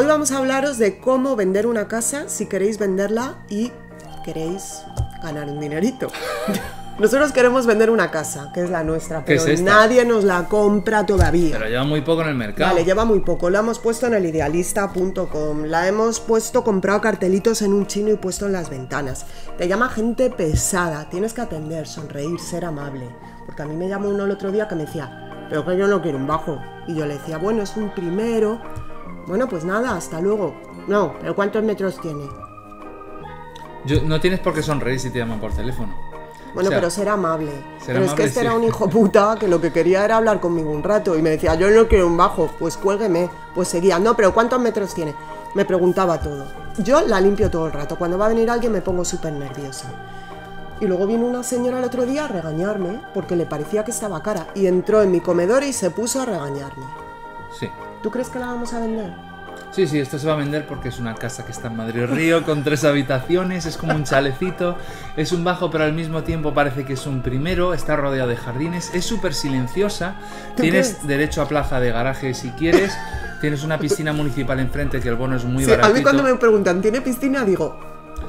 Hoy vamos a hablaros de cómo vender una casa si queréis venderla y queréis ganar un dinerito. Nosotros queremos vender una casa, que es la nuestra, pero nadie nos la compra todavía. Pero lleva muy poco en el mercado. Vale, lleva muy poco. La hemos puesto en el idealista.com, la hemos puesto, comprado cartelitos en un chino y puesto en las ventanas. Te llama gente pesada, tienes que atender, sonreír, ser amable. Porque a mí me llamó uno el otro día que me decía, pero que yo no quiero un bajo. Y yo le decía, bueno, es un primero. Bueno, pues nada, hasta luego. No, pero ¿cuántos metros tiene? No tienes por qué sonreír si te llaman por teléfono. Bueno, o sea, pero ser amable. Es que este era un hijo puta que lo que quería era hablar conmigo un rato y me decía, yo no quiero un bajo, pues cuélgueme. Pues seguía, no, pero ¿cuántos metros tiene? Me preguntaba todo. Yo la limpio todo el rato. Cuando va a venir alguien me pongo súper nerviosa. Y luego vino una señora el otro día a regañarme porque le parecía que estaba cara. Y entró en mi comedor y se puso a regañarme. Sí. ¿Tú crees que la vamos a vender? Sí, sí, esto se va a vender porque es una casa que está en Madrid Río, con 3 habitaciones, es como un chalecito, es un bajo pero al mismo tiempo parece que es un primero, está rodeado de jardines, es súper silenciosa, tienes derecho a plaza de garaje si quieres, tienes una piscina municipal enfrente que el bono es muy baratito. A mí cuando me preguntan, ¿tiene piscina? Digo,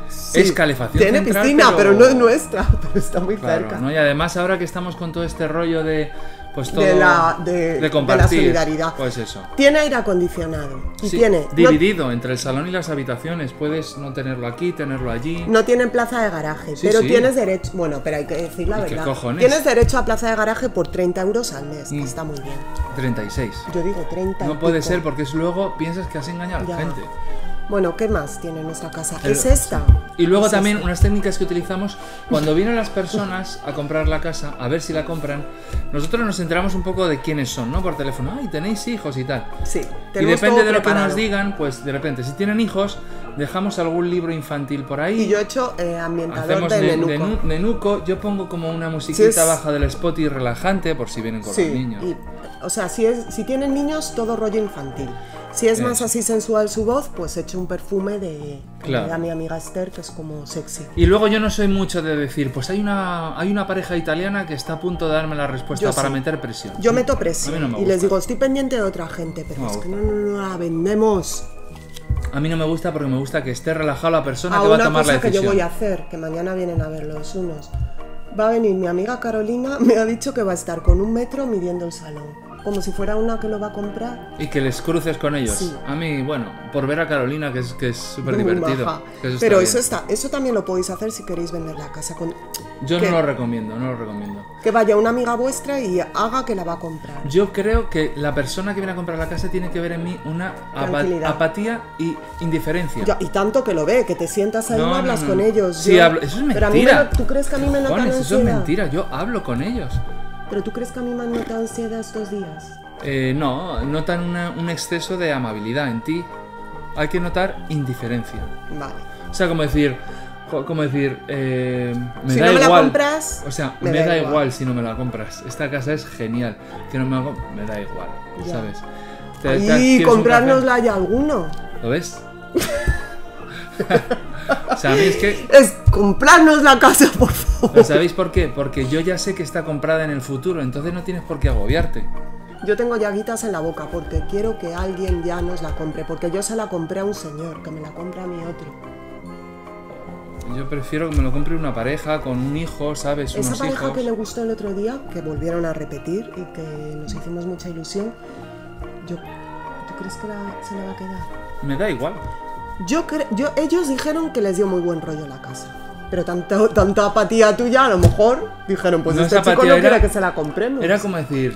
sí, es calefacción tiene central, piscina, pero no es nuestra, pero está muy cerca. ¿No? Y además ahora que estamos con todo este rollo de... Pues todo de compartir, de la solidaridad. Pues eso. Tiene aire acondicionado. Y sí, tiene dividido entre el salón y las habitaciones. Puedes no tenerlo aquí, tenerlo allí. No tienen plaza de garaje, sí, pero sí. Tienes derecho. Bueno, pero hay que decir la verdad. ¿Qué cojones? Tienes derecho a plaza de garaje por 30 € al mes, que está muy bien. 36. Yo digo 30. No puede ser porque es luego piensas que has engañado a la gente. Bueno, ¿qué más tiene nuestra casa? Es esta. Y luego también unas técnicas que utilizamos cuando vienen las personas a comprar la casa, a ver si la compran. Nosotros nos enteramos un poco de quiénes son, ¿no? Por teléfono, ay, tenéis hijos y tal. Sí. Y depende de lo que nos digan, pues de repente, si tienen hijos, dejamos algún libro infantil por ahí. Y yo he hecho ambientador de Nenuco. Yo pongo como una musiquita baja del Spotify relajante por si vienen con los niños. O sea, si tienen niños, todo rollo infantil. Si es más así sensual su voz, pues he hecho un perfume de mi amiga Esther, que es como sexy. Y luego yo no soy mucho de decir, pues hay una pareja italiana que está a punto de darme la respuesta meter presión. Yo meto presión y les digo, estoy pendiente de otra gente, pero es que no la vendemos. A mí no me gusta porque me gusta que esté relajada la persona que va a tomar la decisión. Una cosa que yo voy a hacer, que mañana vienen a ver los unos. Va a venir mi amiga Carolina, me ha dicho que va a estar con 1 metro midiendo el salón. Como si fuera una que lo va a comprar. Y que les cruces con ellos. Sí. A mí, bueno, por ver a Carolina, que es súper divertido. Pero eso también lo podéis hacer si queréis vender la casa. Yo no lo recomiendo. Que vaya una amiga vuestra y haga que la va a comprar. Yo creo que la persona que viene a comprar la casa tiene que ver en mí una apatía y indiferencia. Ya, y tanto que lo ve, que te sientas ahí no hablas con ellos. Sí, hablo. Eso es mentira. Pero a mí ¿tú crees que a mí me notan ansiedad? Eso es mentira, yo hablo con ellos. ¿Pero tú crees que a mí me han notado ansiedad estos días? No, notan un exceso de amabilidad en ti. Hay que notar indiferencia. Vale. O sea, como decir, me da igual. Si no me la compras, o sea, me da igual si no me la compras. Esta casa es genial. Que no me hago, me da igual, ¿sabes? Y comprárnosla ya alguno. ¿Lo ves? O sea, a mí es que... Es comprarnos la casa, por favor. ¿Sabéis por qué? Porque yo ya sé que está comprada en el futuro, entonces no tienes por qué agobiarte. Yo tengo llaguitas en la boca porque quiero que alguien ya nos la compre, porque yo se la compré a un señor, que me la compre a mí otro. Yo prefiero que me lo compre una pareja, con un hijo, ¿sabes? Esa pareja hijos. Que le gustó el otro día, que volvieron a repetir y que nos hicimos mucha ilusión, ¿tú crees que se la va a quedar? Me da igual. Ellos dijeron que les dio muy buen rollo la casa. Pero tanta apatía tuya, a lo mejor dijeron, pues no, este chico no quiere que se la compremos. Era como decir,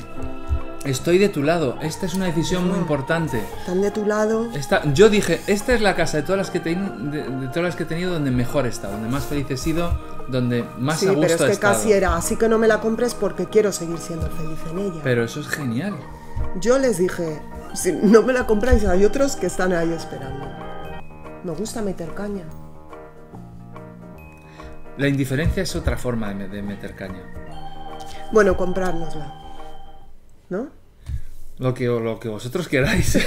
estoy de tu lado, esta es una decisión muy importante. Están de tu lado. Yo dije, esta es la casa de todas las que he tenido donde mejor he estado, donde más feliz he sido, donde más a gusto he estado. Sí, pero es que casi era, así que no me la compres porque quiero seguir siendo feliz en ella. Pero eso es genial. Yo les dije, si no me la compráis, hay otros que están ahí esperando. Me gusta meter caña. La indiferencia es otra forma de meter caña. Bueno, comprárnosla, ¿no? Lo que vosotros queráis.